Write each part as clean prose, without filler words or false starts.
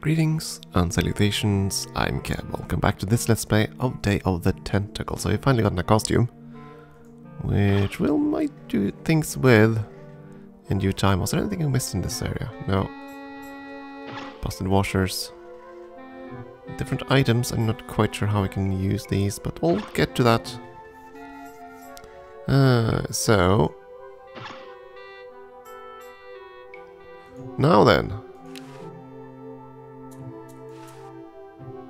Greetings and salutations, I'm Kev. Welcome back to this Let's Play of Day of the Tentacle. So we finally got a costume, which we might do things with in due time. Was there anything I missed in this area? No. Busted washers. Different items, I'm not quite sure how I can use these, but we'll get to that. So... now then.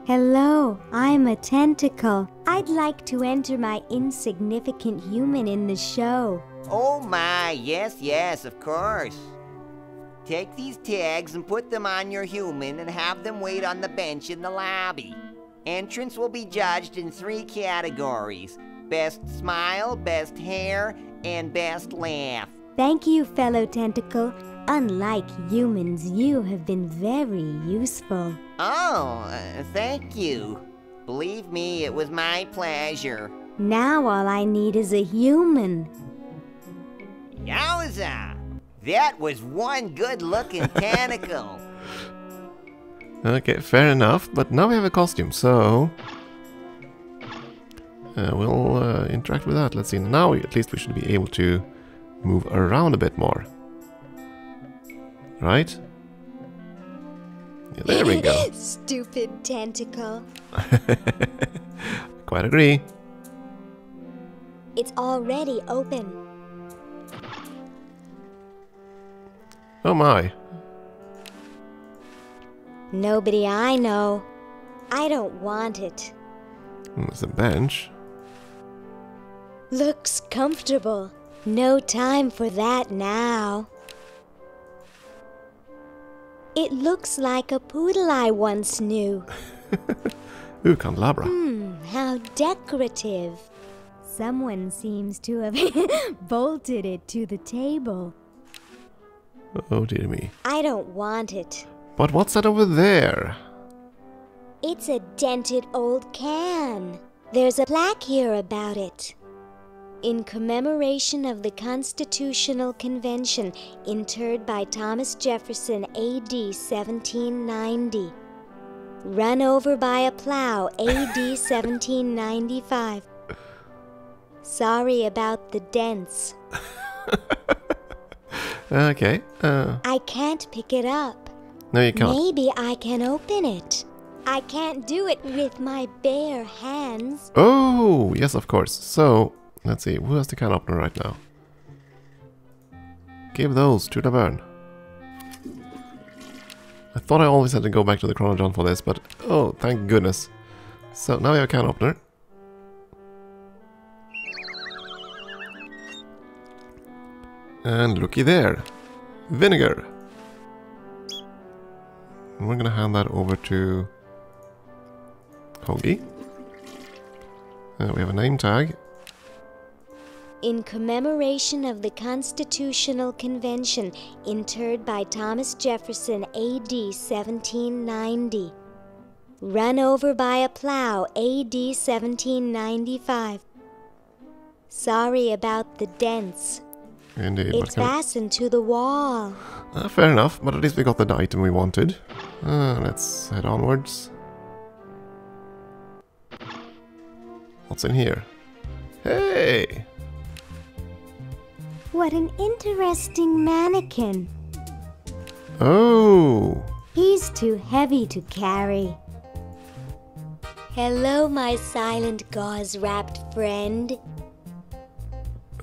Hello, I'm a tentacle. I'd like to enter my insignificant human in the show. Oh my, yes, yes, of course. Take these tags and put them on your human and have them wait on the bench in the lobby. Entrance will be judged in 3 categories: best smile, best hair, and best laugh. Thank you, fellow tentacle. Unlike humans, you have been very useful. Oh, thank you. Believe me, it was my pleasure. Now all I need is a human. Yowza! That was one good-looking tentacle. Okay, fair enough, but now we have a costume, so... we'll interact with that. Let's see, now at least we should be able to move around a bit more. Right? Yeah, there we go. Stupid tentacle. Quite agree. It's already open. Oh my. Nobody I know. I don't want it. There's a bench. Looks comfortable. No time for that now. It looks like a poodle I once knew. Ooh, candelabra. How decorative. Someone seems to have bolted it to the table. Oh dear me. I don't want it. But what's that over there? It's a dented old can. There's a plaque here about it. In commemoration of the Constitutional Convention, interred by Thomas Jefferson, A.D. 1790. Run over by a plow, A.D. 1795. Sorry about the dents. Okay. I can't pick it up. No, you can't. Maybe I can open it. I can't do it with my bare hands. Oh, yes, of course. So... let's see, who has the can opener right now? Give those to Laverne. I thought I always had to go back to the Chronojohn for this, but oh, thank goodness. So now we have a can opener. And looky there. Vinegar. And we're gonna hand that over to Hoagie. We have a name tag. In commemoration of the Constitutional Convention, interred by Thomas Jefferson, A.D. 1790. Run over by a plow, A.D. 1795. Sorry about the dents. Indeed. It's fastened to the wall. Fair enough, but at least we got the item we wanted. Let's head onwards. What's in here? Hey! What an interesting mannequin. Oh. He's too heavy to carry. Hello, my silent gauze-wrapped friend.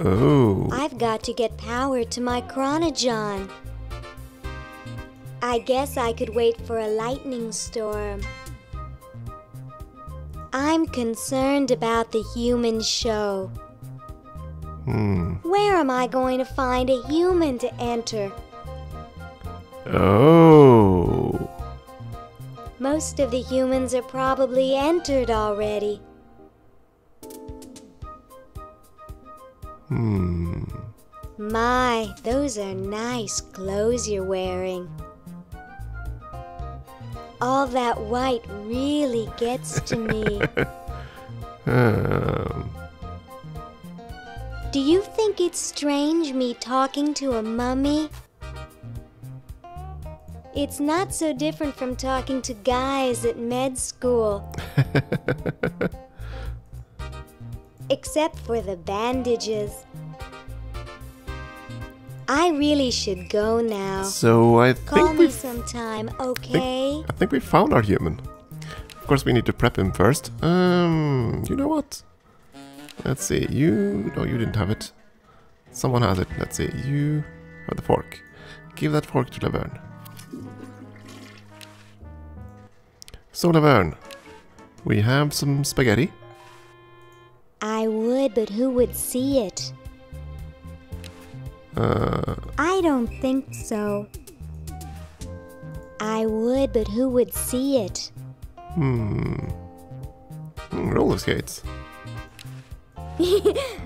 Oh. I've got to get power to my Chronojohn. I guess I could wait for a lightning storm. I'm concerned about the human show. Where am I going to find a human to enter? Oh. Most of the humans are probably entered already. My, those are nice clothes you're wearing. All that white really gets to me. Do you think it's strange me talking to a mummy? It's not so different from talking to guys at med school. Except for the bandages. I really should go now. So I think call me sometime, okay? I think we found our human. Of course, we need to prep him first. You know what? Let's see. You... No, you didn't have it. Someone has it. Let's see. You have the fork. Give that fork to Laverne. So Laverne, we have some spaghetti. I would, but who would see it? I don't think so. I would, but who would see it? Roller skates.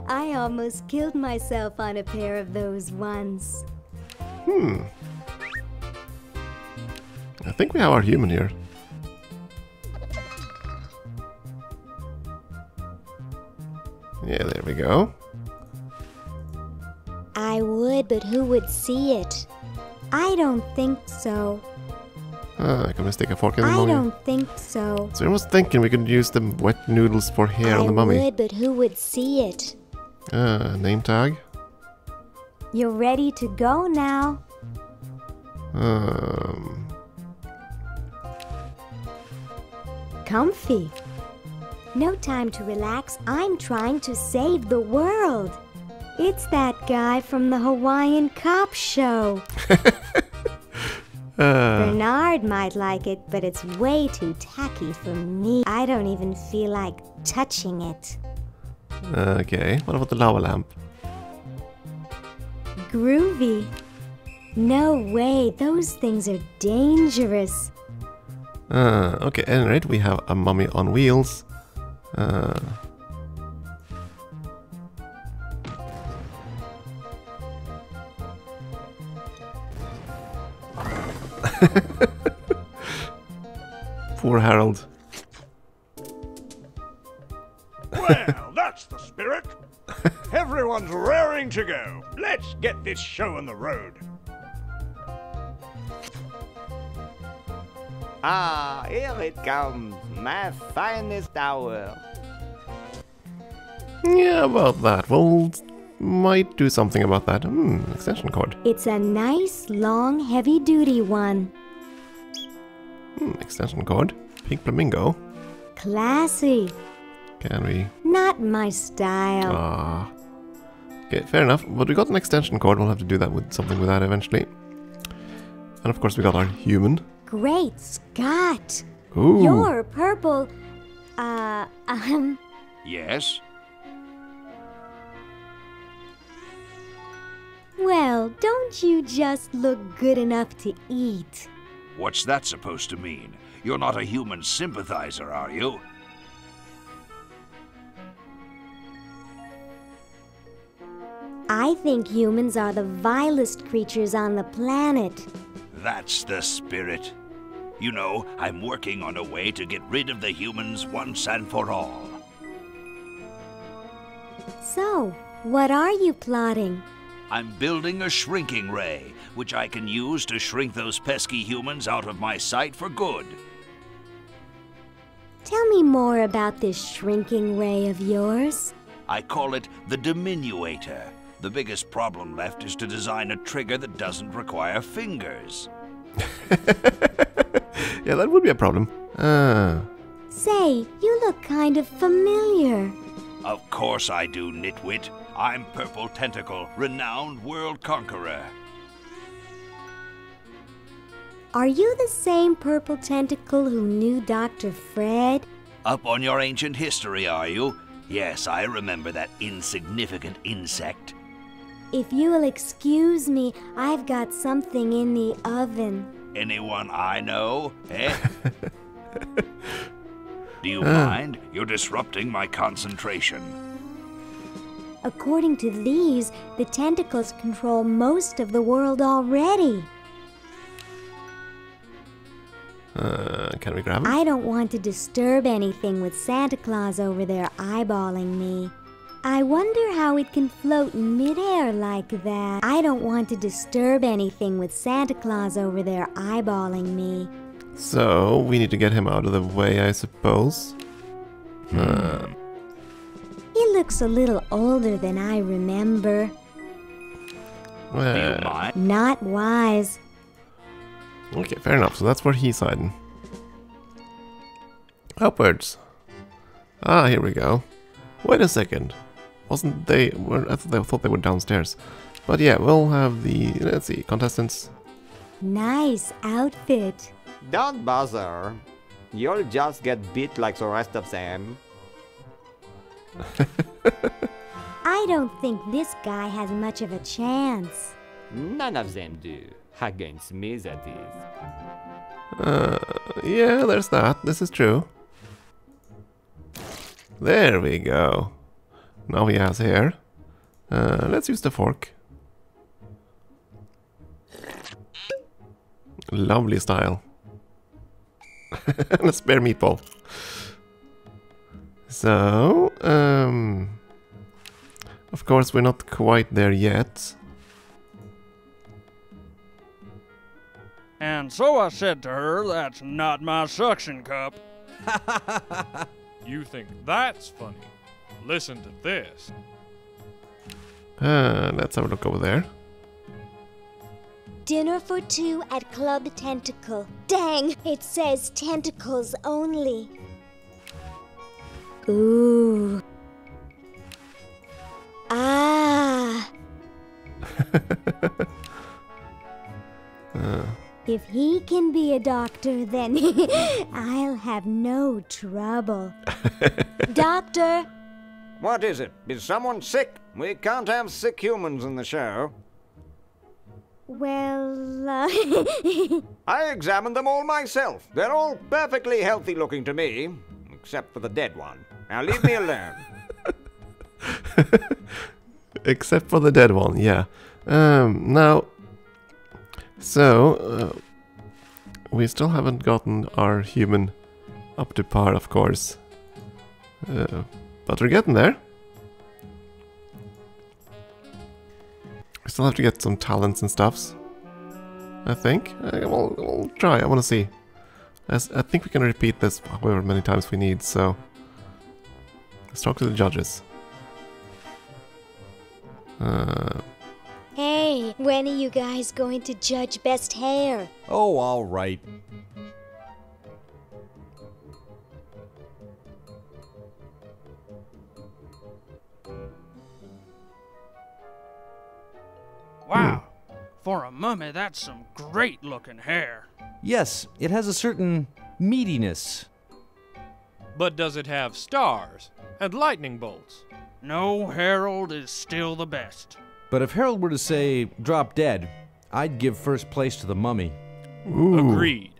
I almost killed myself on a pair of those once. I think we have our human here. Yeah, there we go. I would, but who would see it? I don't think so. I can mistake a fork in the mummy. I don't think so. So I was thinking we could use the wet noodles for hair on the mummy. I would, but who would see it? Name tag. You're ready to go now. Comfy. No time to relax. I'm trying to save the world. It's that guy from the Hawaiian Cop Show. Bernard might like it, but it's way too tacky for me. I don't even feel like touching it. Okay, what about the lava lamp? Groovy. No way, those things are dangerous. Okay, at any rate, we have a mummy on wheels. Poor Harold. Well, that's the spirit. Everyone's raring to go. Let's get this show on the road. Ah, here it comes, my finest hour. Yeah, about that. Well, might do something about that. Extension cord. It's a nice, long, heavy-duty one. Extension cord. Pink flamingo. Classy. Can we? Not my style. Ah. Okay, fair enough. But we got an extension cord. We'll have to do that with something with that eventually. And of course, we got our human. Great Scott! Ooh. You're purple. Yes? Well, don't you just look good enough to eat? What's that supposed to mean? You're not a human sympathizer, are you? I think humans are the vilest creatures on the planet. That's the spirit. You know, I'm working on a way to get rid of the humans once and for all. So, what are you plotting? I'm building a shrinking ray, which I can use to shrink those pesky humans out of my sight for good. Tell me more about this shrinking ray of yours. I call it the Diminuator. The biggest problem left is to design a trigger that doesn't require fingers. Yeah, that would be a problem. Say, you look kind of familiar. Of course I do, nitwit. I'm Purple Tentacle, renowned world conqueror. Are you the same Purple Tentacle who knew Dr. Fred? Up on your ancient history, are you? Yes, I remember that insignificant insect. If you'll excuse me, I've got something in the oven. Anyone I know, eh? Do you mind? You're disrupting my concentration. According to these, the tentacles control most of the world already. Can we grab him? I don't want to disturb anything with Santa Claus over there eyeballing me. I wonder how it can float in midair like that. I don't want to disturb anything with Santa Claus over there eyeballing me. So, we need to get him out of the way, I suppose. He looks a little older than I remember. Not wise. Okay, fair enough. So that's where he's hiding. Upwards. Ah, here we go. Wait a second. Wasn't they... I thought they were downstairs. But yeah, we'll have the... Let's see, contestants. Nice outfit. Don't bother. You'll just get beat like the rest of them. I don't think this guy has much of a chance. None of them do. Against me, that is. Yeah, there's that. This is true. There we go. Now he has hair. Let's use the fork. Lovely style. And a spare meatball. So, of course we're not quite there yet. And so I said to her, that's not my suction cup. You think that's funny? Listen to this. Let's have a look over there. Dinner for two at Club Tentacle. Dang, it says tentacles only. Ooh. Ah. If he can be a doctor, then I'll have no trouble. Doctor? What is it? Is someone sick? We can't have sick humans in the show. Well, I examined them all myself. They're all perfectly healthy looking to me, except for the dead one. Now leave me alone. Except for the dead one, yeah. Now... So, we still haven't gotten our human up to par, of course. But we're getting there. We still have to get some talents and stuffs, I think. We'll try, I want to see. I think we can repeat this however many times we need, so... Let's talk to the judges. Hey, when are you guys going to judge best hair? Oh, all right. Wow, for a mummy, that's some great-looking hair. Yes, it has a certain meatiness. But does it have stars and lightning bolts? No, Harold is still the best. But if Harold were to say, drop dead, I'd give first place to the mummy. Ooh. Agreed.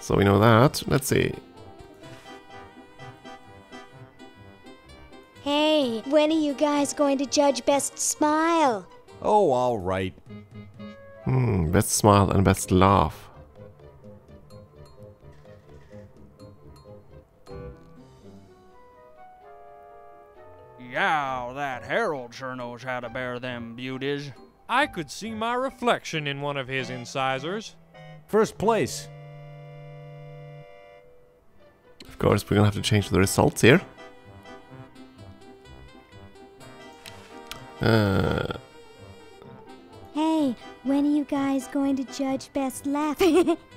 So we know that. Let's see. Hey, when are you guys going to judge best smile? Oh, all right. Best smile and best laugh. Yow, that Harold sure knows how to bear them beauties. I could see my reflection in one of his incisors. First place. Of course, we're gonna have to change the results here. Hey, when are you guys going to judge best laugh?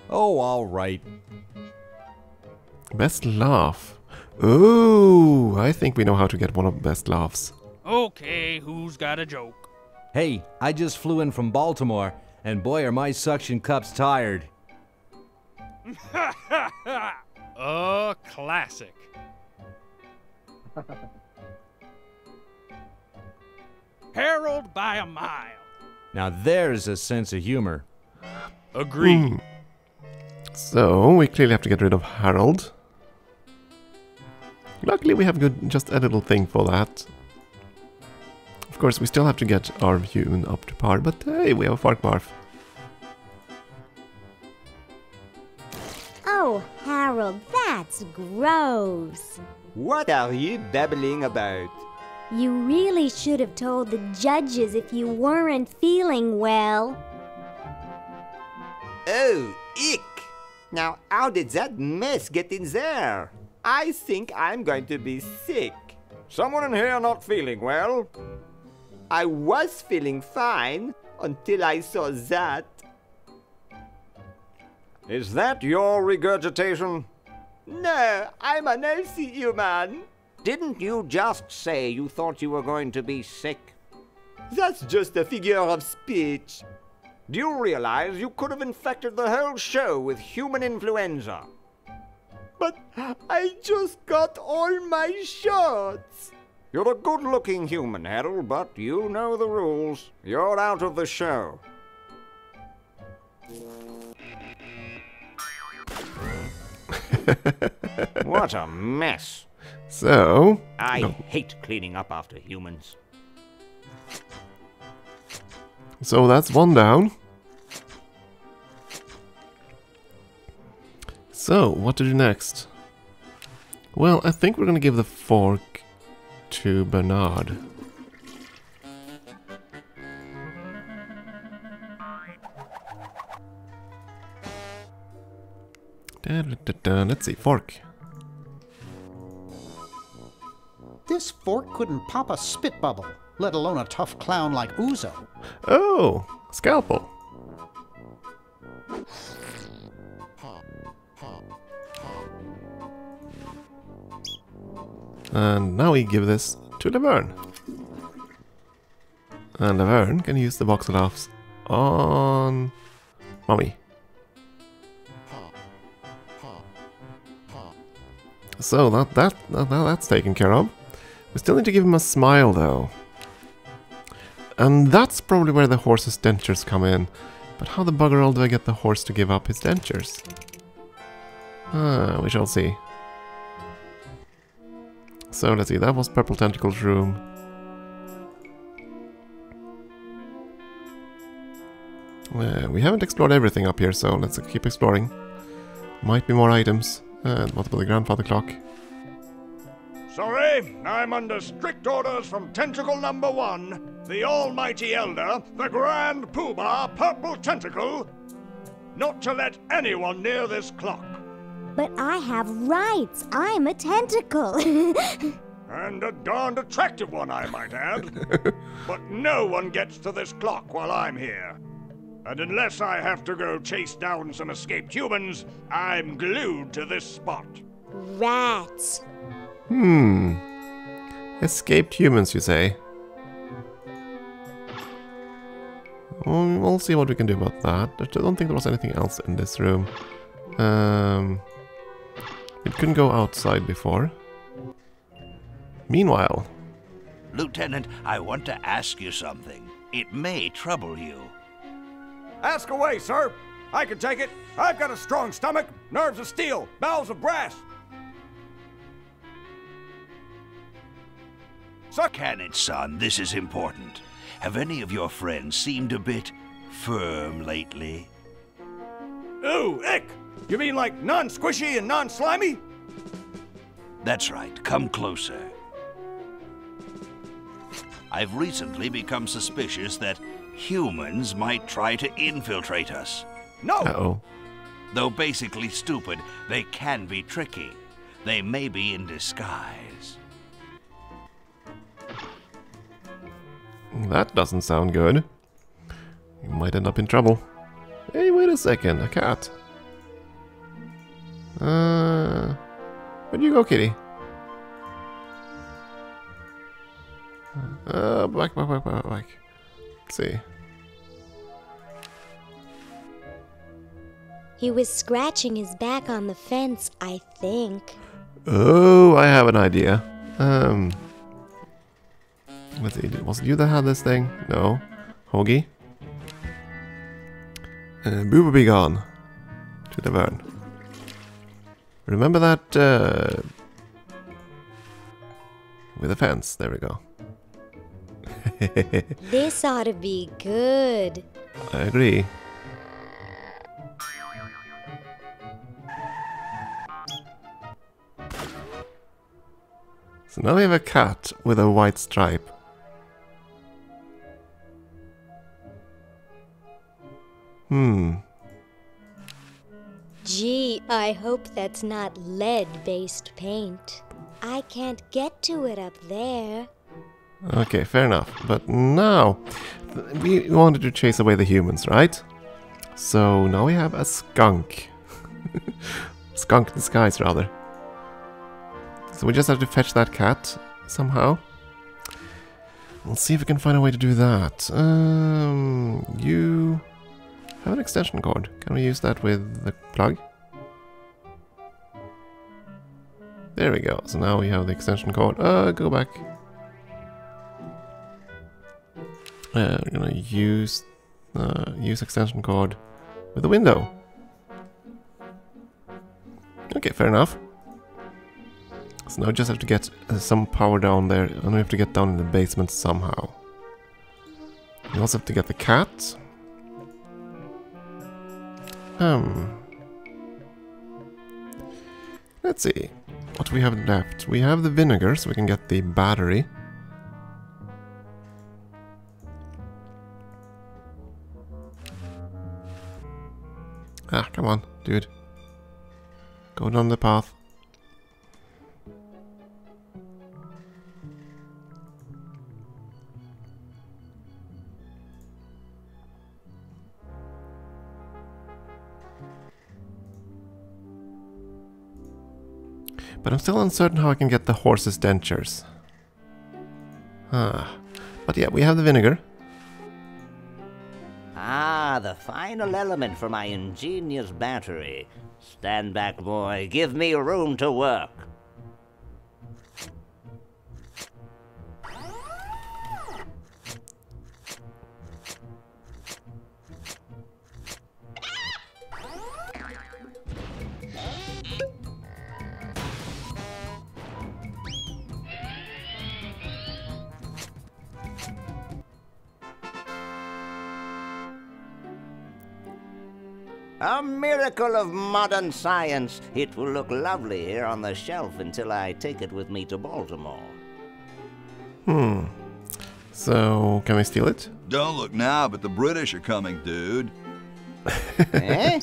Oh, all right. Best laugh. Ooh, I think we know how to get one of the best laughs. Okay, who's got a joke? Hey, I just flew in from Baltimore, and boy are my suction cups tired. Classic. Harold by a mile. Now there's a sense of humor. Agreed. So, we clearly have to get rid of Harold. Luckily we have just a little thing for that. Of course we still have to get our human up to par, but hey, we have a Fark Barf. Oh, Harold, that's gross. What are you babbling about? You really should have told the judges if you weren't feeling well. Oh, ick! Now how did that mess get in there? I think I'm going to be sick. Someone in here not feeling well? I was feeling fine until I saw that. Is that your regurgitation? No, I'm an healthy human. Didn't you just say you thought you were going to be sick? That's just a figure of speech. Do you realize you could have infected the whole show with human influenza? But I just got all my shots. You're a good-looking human, Harold, but you know the rules. You're out of the show. What a mess. So... I hate cleaning up after humans. So that's one down. So, what to do next? Well, I think we're gonna give the fork to Bernard. Let's see, fork. This fork couldn't pop a spit bubble, let alone a tough clown like Uzo. Oh, scalpel. And now we give this to Laverne. And Laverne can use the box of laughs on Mommy. So that's taken care of. We still need to give him a smile though. And that's probably where the horse's dentures come in. But how the bugger all do I get the horse to give up his dentures? Ah, we shall see. So let's see, that was Purple Tentacle's room. We haven't explored everything up here, so let's keep exploring. Might be more items. And what about the grandfather clock? Sorry, I'm under strict orders from Tentacle Number 1, the Almighty Elder, the Grand Poobah, Purple Tentacle, not to let anyone near this clock. But I have rights. I'm a tentacle. And a darned attractive one, I might add. But no one gets to this clock while I'm here. And unless I have to go chase down some escaped humans, I'm glued to this spot. Rats. Escaped humans, you say? We'll see what we can do about that. I don't think there was anything else in this room. We couldn't go outside before. Meanwhile... Lieutenant, I want to ask you something. It may trouble you. Ask away, sir. I can take it. I've got a strong stomach, nerves of steel, bowels of brass. Sir, can it, son? This is important. Have any of your friends seemed a bit firm lately? Ooh, ick! You mean like non-squishy and non-slimy? That's right. Come closer. I've recently become suspicious that humans might try to infiltrate us. No! Uh-oh. Though basically stupid, they can be tricky. They may be in disguise. That doesn't sound good. You might end up in trouble. Hey, wait a second, a cat. Where'd you go, kitty? Back. Let's see. He was scratching his back on the fence, I think. Oh, I have an idea. Let's see, was it you that had this thing? No. Hoagie? Boo be gone. To the burn. Remember that, with a fence, there we go. This ought to be good. I agree. So now we have a cat with a white stripe. Gee, I hope that's not lead-based paint. I can't get to it up there. Okay, fair enough. But now, we wanted to chase away the humans, right? So now we have a skunk. Skunk disguise, rather. So we just have to fetch that cat somehow. We'll see if we can find a way to do that. You have an extension cord. Can we use that with the plug? There we go. So now we have the extension cord. Go back. We're gonna use extension cord with the window. Okay, fair enough. So now we just have to get some power down there, and we have to get down in the basement somehow. We also have to get the cat. Let's see what we have left. We have the vinegar, so we can get the battery. Ah, come on, dude. Go down the path. But I'm still uncertain how I can get the horse's dentures. But yeah, we have the vinegar. Ah, the final element for my ingenious battery. Stand back, boy. Give me room to work. A miracle of modern science. It will look lovely here on the shelf until I take it with me to Baltimore. So, can we steal it? Don't look now, but the British are coming, dude. Eh?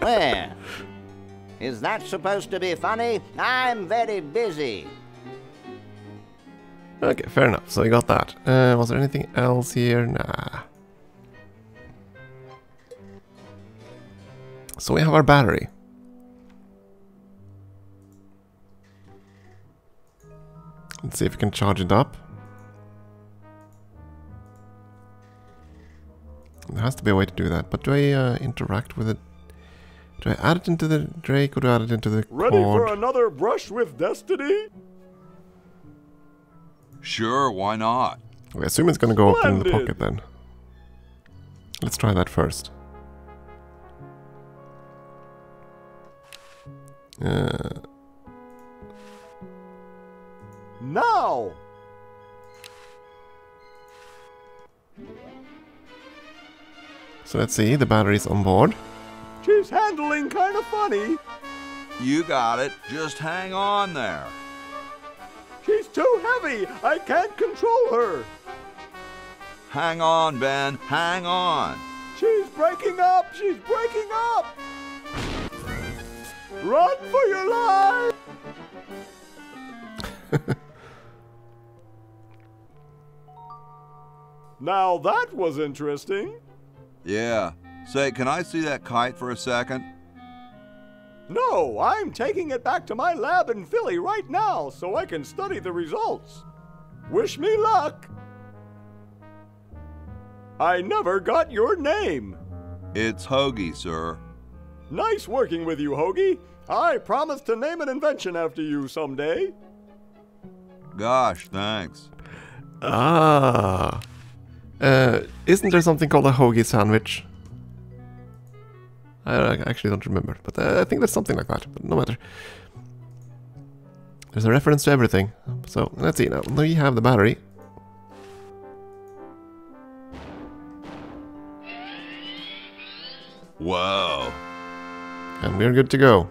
Where? Is that supposed to be funny? I'm very busy. Okay, fair enough. So we got that. Was there anything else here? Nah. So we have our battery. Let's see if we can charge it up. There has to be a way to do that, but do I interact with it? Do I add it into the Drake or do I add it into the cord? Ready for another brush with destiny? Sure, why not? I assume it's going to go up in the pocket then. Let's try that first. No. So let's see, the battery's on board. She's handling kind of funny. You got it. Just hang on there. She's too heavy. I can't control her. Hang on, Ben. Hang on. She's breaking up. She's breaking up. Run for your life! Now that was interesting. Yeah. Say, can I see that kite for a second? No, I'm taking it back to my lab in Philly right now so I can study the results. Wish me luck. I never got your name. It's Hoagie, sir. Nice working with you, Hoagie. I promise to name an invention after you someday. Gosh, thanks. Isn't there something called a Hoagie sandwich? I actually don't remember, but I think there's something like that, but no matter. There's a reference to everything. So, let's see now. There you have the battery. Wow. And we're good to go.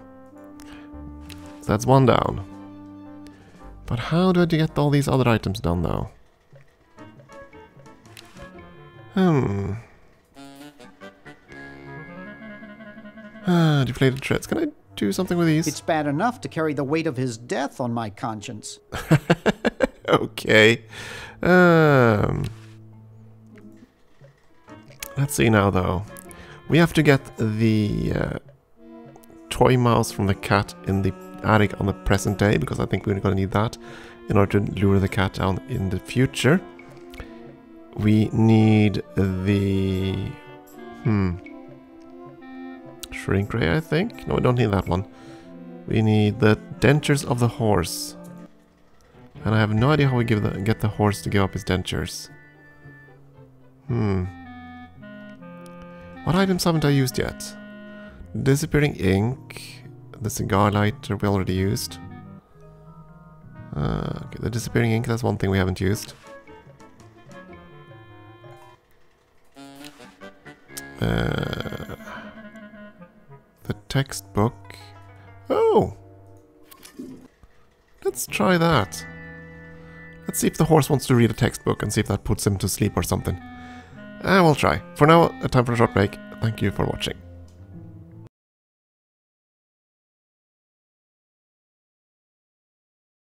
So that's one down. But how do I get all these other items done now? Deflated shreds. Can I do something with these? It's bad enough to carry the weight of his death on my conscience. Okay. Let's see now, though. We have to get the toy mouse from the cat in the attic on the present day, because I think we're going to need that in order to lure the cat down in the future. We need the... shrink ray, I think. No, we don't need that one. We need the dentures of the horse. And I have no idea how we get the horse to give up his dentures. What items haven't I used yet? Disappearing ink. The cigar lighter we already used. Okay, the disappearing ink, that's one thing we haven't used. The textbook. Oh! Let's try that. Let's see if the horse wants to read a textbook and see if that puts him to sleep or something. We'll try. For now, time for a short break. Thank you for watching.